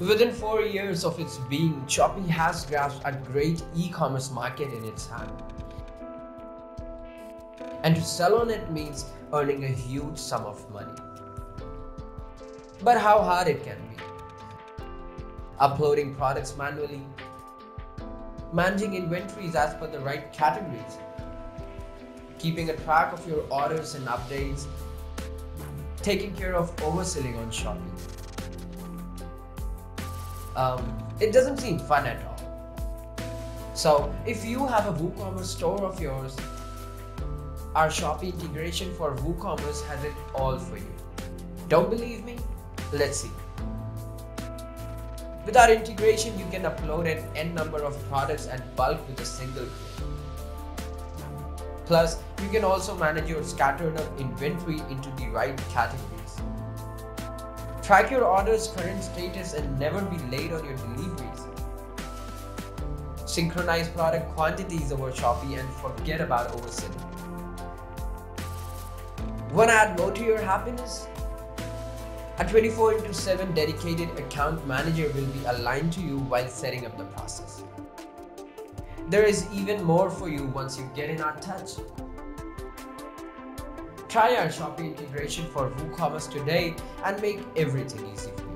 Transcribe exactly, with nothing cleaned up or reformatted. Within four years of its being, Shopee has grasped a great e-commerce market in its hand. And to sell on it means earning a huge sum of money. But how hard it can be. Uploading products manually, managing inventories as per the right categories, keeping a track of your orders and updates, taking care of overselling on Shopee. Um, it doesn't seem fun at all. So if you have a WooCommerce store of yours, our Shopee integration for WooCommerce has it all for you. Don't believe me? Let's see. With our integration, you can upload an n number of products at bulk with a single click. Plus, you can also manage your scattered up inventory into the right categories. Track your order's current status and never be late on your deliveries. Synchronize product quantities over Shopee and forget about overselling. Wanna add more to your happiness? A twenty-four into seven dedicated account manager will be aligned to you while setting up the process. There is even more for you once you get in our touch. Try our Shopee integration for WooCommerce today and make everything easy for you.